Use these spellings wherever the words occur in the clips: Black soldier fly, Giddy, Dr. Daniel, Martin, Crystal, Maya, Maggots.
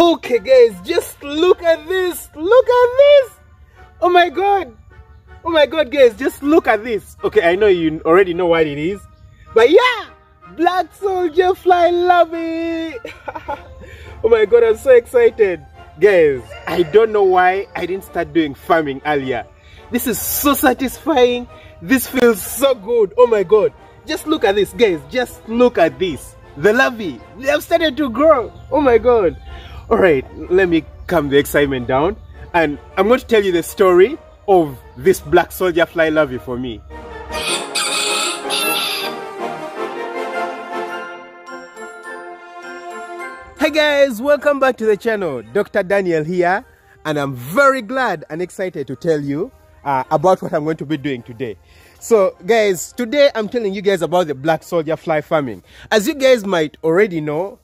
Okay guys, just look at this. Look at this. Oh my god. Oh my god guys, just look at this. Okay, I know you already know what it is, but yeah, black soldier fly, love it. Oh my god, I'm so excited guys. I don't know why I didn't start doing farming earlier. This is so satisfying. This feels so good. Oh my god, just look at this guys. Just look at this. The larvae, they have started to grow. Oh my god. All right, let me calm the excitement down, and I'm going to tell you the story of this black soldier fly larvae for me. Hey guys, welcome back to the channel. Dr. Daniel here, and I'm very glad and excited to tell you about what I'm going to be doing today. So guys, today I'm telling you guys about the black soldier fly farming. As you guys might already know,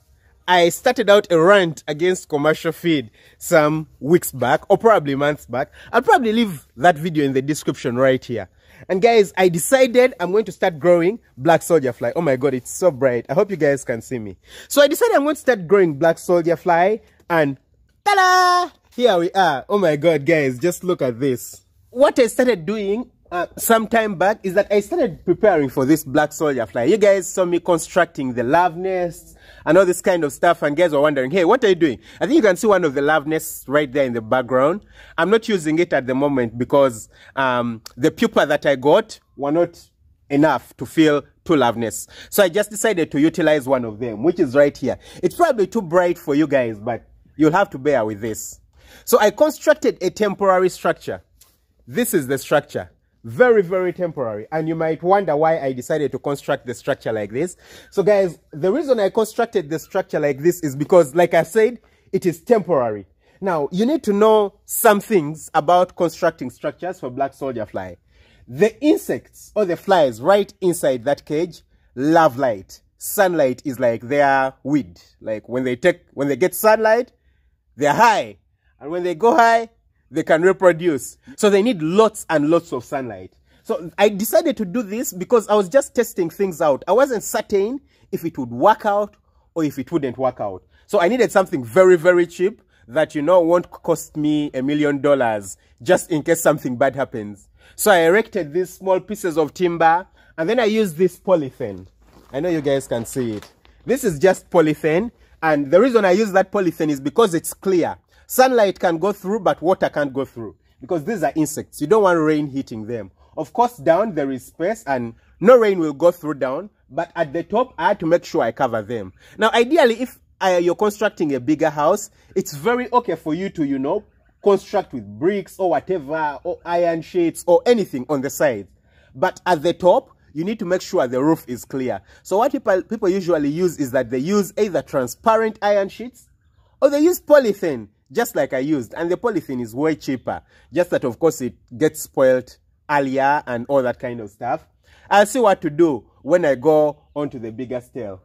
I started out a rant against commercial feed some weeks back, or probably months back. I'll probably leave that video in the description right here. And guys, I decided I'm going to start growing black soldier fly. Oh my god, it's so bright. I hope you guys can see me. So I decided I'm going to start growing black soldier fly, and ta-da! Here we are. Oh my god guys, just look at this. What I started doing some time back is that I started preparing for this black soldier fly. You guys saw me constructing the larvae nests and all this kind of stuff, and guys were wondering, hey, what are you doing? I think you can see one of the larvae nests right there in the background. I'm not using it at the moment because the pupa that I got were not enough to fill two larvae nests. So I just decided to utilize one of them, which is right here. It's probably too bright for you guys, but you'll have to bear with this. So I constructed a temporary structure. This is the structure. Very, very temporary. And you might wonder why I decided to construct the structure like this. So guys, the reason I constructed the structure like this is because, like I said, it is temporary. Now, you need to know some things about constructing structures for black soldier fly. The insects or the flies right inside that cage love light. Sunlight is like their weed. Like when they get sunlight, they're high. And when they go high, they can reproduce. So they need lots and lots of sunlight. So I decided to do this because I was just testing things out. I wasn't certain if it would work out or if it wouldn't work out. So I needed something very, very cheap that, you know, won't cost me $1 million just in case something bad happens. So I erected these small pieces of timber, and then I used this polythene. I know you guys can see it. This is just polythene. And the reason I use that polythene is because it's clear. Sunlight can go through, but water can't go through because these are insects. You don't want rain hitting them. Of course, down there is space and no rain will go through down, but at the top, I had to make sure I cover them. Now, ideally, if you're constructing a bigger house, it's very okay for you to, you know, construct with bricks or whatever, or iron sheets or anything on the side. But at the top, you need to make sure the roof is clear. So what people usually use is that they use either transparent iron sheets or they use polythene, just like I used. And the polythene is way cheaper. Just that, of course, it gets spoiled earlier and all that kind of stuff. I'll see what to do when I go onto the bigger scale.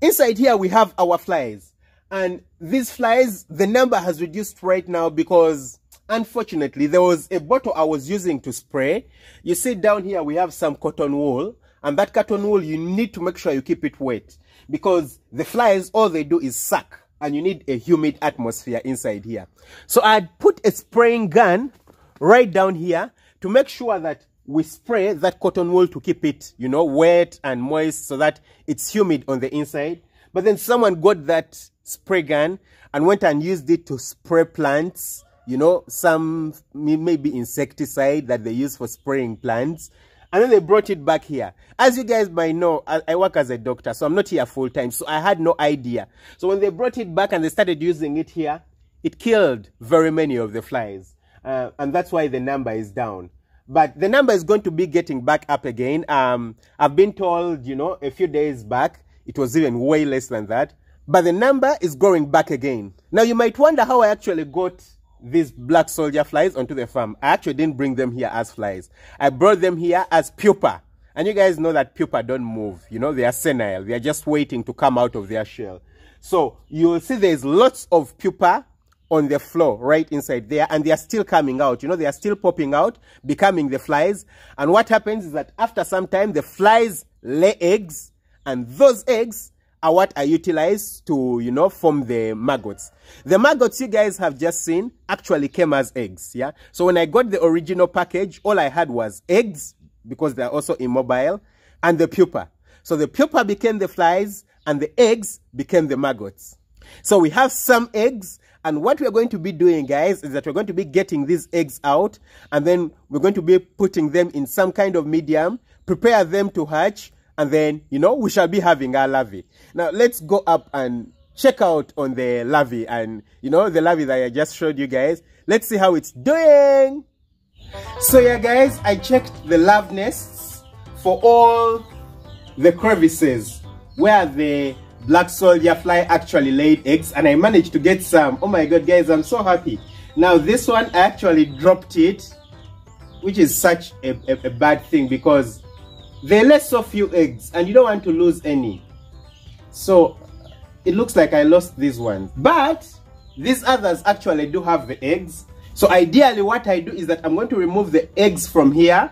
Inside here, we have our flies. And these flies, the number has reduced right now because, unfortunately, there was a bottle I was using to spray. You see down here, we have some cotton wool. And that cotton wool, you need to make sure you keep it wet, because the flies, all they do is suck. And you need a humid atmosphere inside here. So I put a spraying gun right down here to make sure that we spray that cotton wool to keep it, you know, wet and moist so that it's humid on the inside. But then someone got that spray gun and went and used it to spray plants, you know, some maybe insecticide that they use for spraying plants. And then they brought it back here. As you guys might know, I work as a doctor, so I'm not here full time. So I had no idea. So when they brought it back and they started using it here, it killed very many of the flies. And that's why the number is down. But the number is going to be getting back up again. I've been told, you know, a few days back, it was even way less than that. But the number is going back again. Now, you might wonder how I actually got these black soldier flies onto the farm. I actually didn't bring them here as flies. I brought them here as pupa. And you guys know that pupa don't move. You know, they are senile. They are just waiting to come out of their shell. So you'll see there's lots of pupa on the floor right inside there. And they are still coming out. You know, they are still popping out, becoming the flies. And what happens is that after some time, the flies lay eggs. And those eggs are what I utilize to, you know, form the maggots. The maggots you guys have just seen actually came as eggs, yeah? So when I got the original package, all I had was eggs, because they're also immobile, and the pupa. So the pupa became the flies, and the eggs became the maggots. So we have some eggs, and what we're going to be doing, guys, is that we're going to be getting these eggs out, and then we're going to be putting them in some kind of medium, prepare them to hatch, and then, you know, we shall be having our larvae. Now, let's go up and check out on the larvae, and, you know, the larvae that I just showed you guys. Let's see how it's doing. So, yeah, guys, I checked the larvae nests for all the crevices where the black soldier fly actually laid eggs, and I managed to get some. Oh my god, guys, I'm so happy. Now this one, I actually dropped it, which is such a bad thing, because there are less of few eggs and you don't want to lose any. So it looks like I lost this one, but these others actually do have the eggs. So ideally what I do is that I'm going to remove the eggs from here,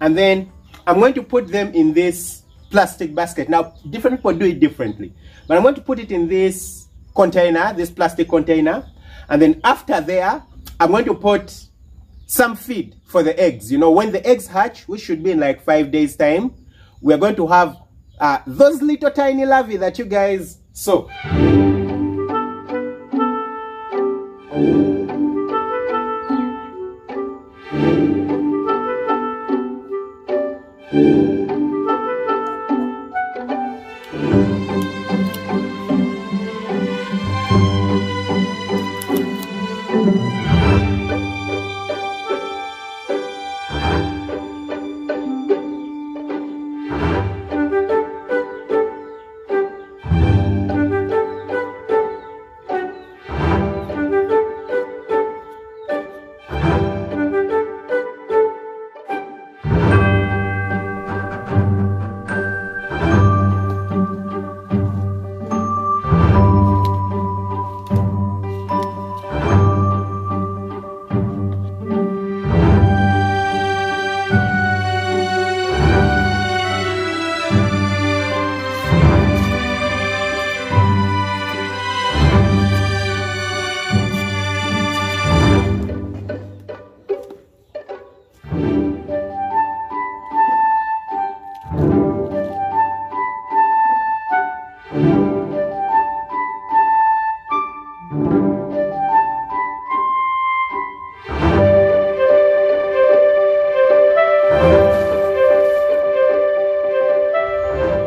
and then I'm going to put them in this plastic basket. Now, different people do it differently, but I'm going to put it in this container, this plastic container, and then after there, I'm going to put some feed for the eggs. You know, when the eggs hatch, which should be in like 5 days' time, we're going to have those little tiny larvae that you guys saw.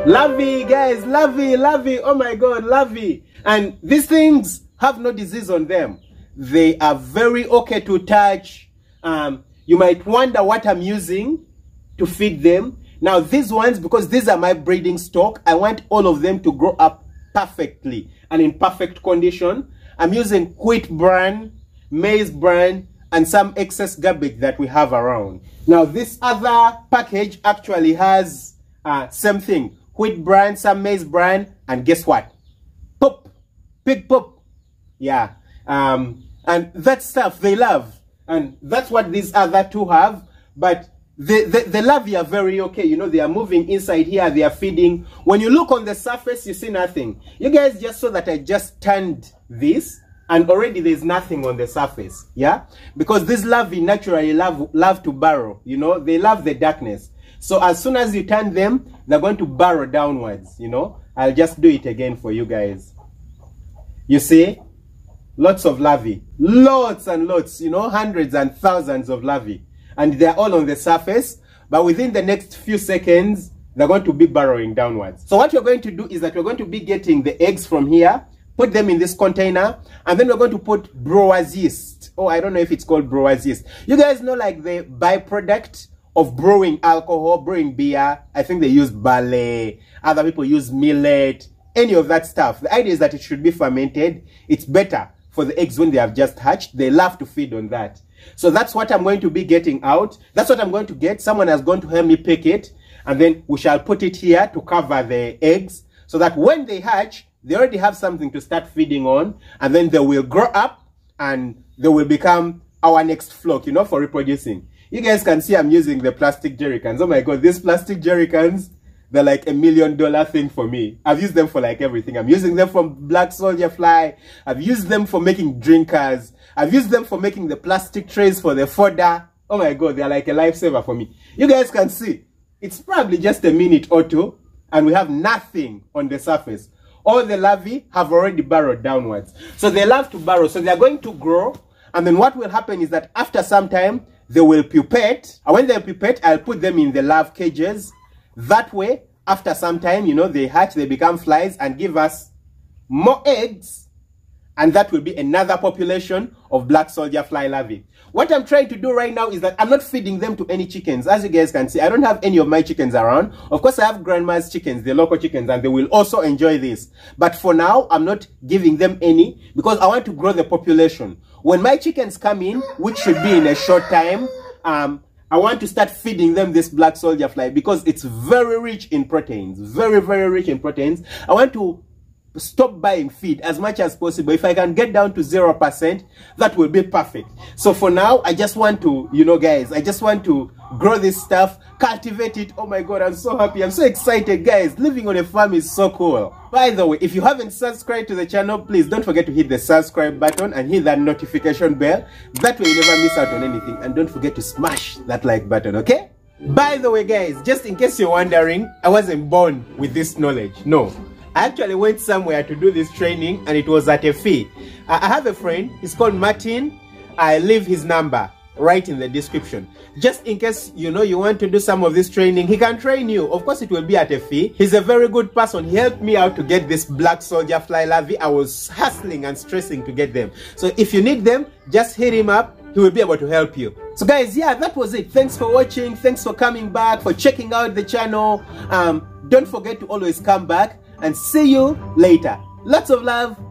Larvae, guys, larvae, larvae, oh my god, larvae. And these things have no disease on them. They are very okay to touch. You might wonder what I'm using to feed them. Now these ones, because these are my breeding stock, I want all of them to grow up perfectly and in perfect condition. I'm using wheat bran, maize bran, and some excess garbage that we have around. Now this other package actually has same thing. Wheat bran, some maize bran, and guess what? Poop. Pig poop. Yeah. And that stuff they love. And that's what these other two have. But the larvae are very okay. You know, they are moving inside here. They are feeding. When you look on the surface, you see nothing. You guys just saw that I just turned this, and already there's nothing on the surface. Yeah? Because these larvae naturally love to burrow. You know, they love the darkness. So as soon as you turn them, they're going to burrow downwards, you know. I'll just do it again for you guys. You see? Lots of larvae. Lots and lots, you know, hundreds and thousands of larvae. And they're all on the surface, but within the next few seconds, they're going to be burrowing downwards. So what we're going to do is that we're going to be getting the eggs from here, put them in this container, and then we're going to put brewer's yeast. Oh, I don't know if it's called brewer's yeast. You guys know, like, the byproduct of brewing alcohol, brewing beer. I think they use barley. Other people use millet, any of that stuff. The idea is that it should be fermented. It's better for the eggs when they have just hatched. They love to feed on that. So that's what I'm going to be getting out. That's what I'm going to get. Someone has gone to help me pick it. And then we shall put it here to cover the eggs, so that when they hatch, they already have something to start feeding on. And then they will grow up and they will become our next flock, you know, for reproducing. You guys can see I'm using the plastic jerrycans. Oh my god, these plastic jerrycans They're like $1 million thing for me. I've used them for like everything. I'm using them from Black Soldier Fly. I've used them for making drinkers. I've used them for making the plastic trays for the fodder. Oh my God, they're like a lifesaver for me. You guys can see, it's probably just a minute or two and we have nothing on the surface. All the larvae have already burrowed downwards. So they love to burrow. So they're going to grow. And then what will happen is that after some time, they will pupate. And when they pupate, I'll put them in the larva cages. That way, after some time, you know, they hatch, they become flies and give us more eggs. And that will be another population of black soldier fly larvae. What I'm trying to do right now is that I'm not feeding them to any chickens. As you guys can see, I don't have any of my chickens around. Of course, I have grandma's chickens, the local chickens, and they will also enjoy this. But for now, I'm not giving them any because I want to grow the population. When my chickens come in, which should be in a short time, I want to start feeding them this black soldier fly because it's very rich in proteins, very, very rich in proteins. I want to stop buying feed as much as possible. If I can get down to 0%, that will be perfect. So for now, I just want to, you know, guys, I just want to grow this stuff, cultivate it. Oh my God, I'm so happy. I'm so excited, guys. Living on a farm is so cool. By the way, if you haven't subscribed to the channel, please don't forget to hit the subscribe button and hit that notification bell. That way you never miss out on anything. And don't forget to smash that like button, okay? By the way, guys, just in case you're wondering, I wasn't born with this knowledge. No. I actually went somewhere to do this training and it was at a fee. I have a friend, he's called Martin. I leave his number right in the description. Just in case, you know, you want to do some of this training, he can train you. Of course, it will be at a fee. He's a very good person. He helped me out to get this black soldier fly larvae. I was hustling and stressing to get them. So if you need them, just hit him up. He will be able to help you. So guys, yeah, that was it. Thanks for watching. Thanks for coming back, for checking out the channel. Don't forget to always come back. And see you later. Lots of love.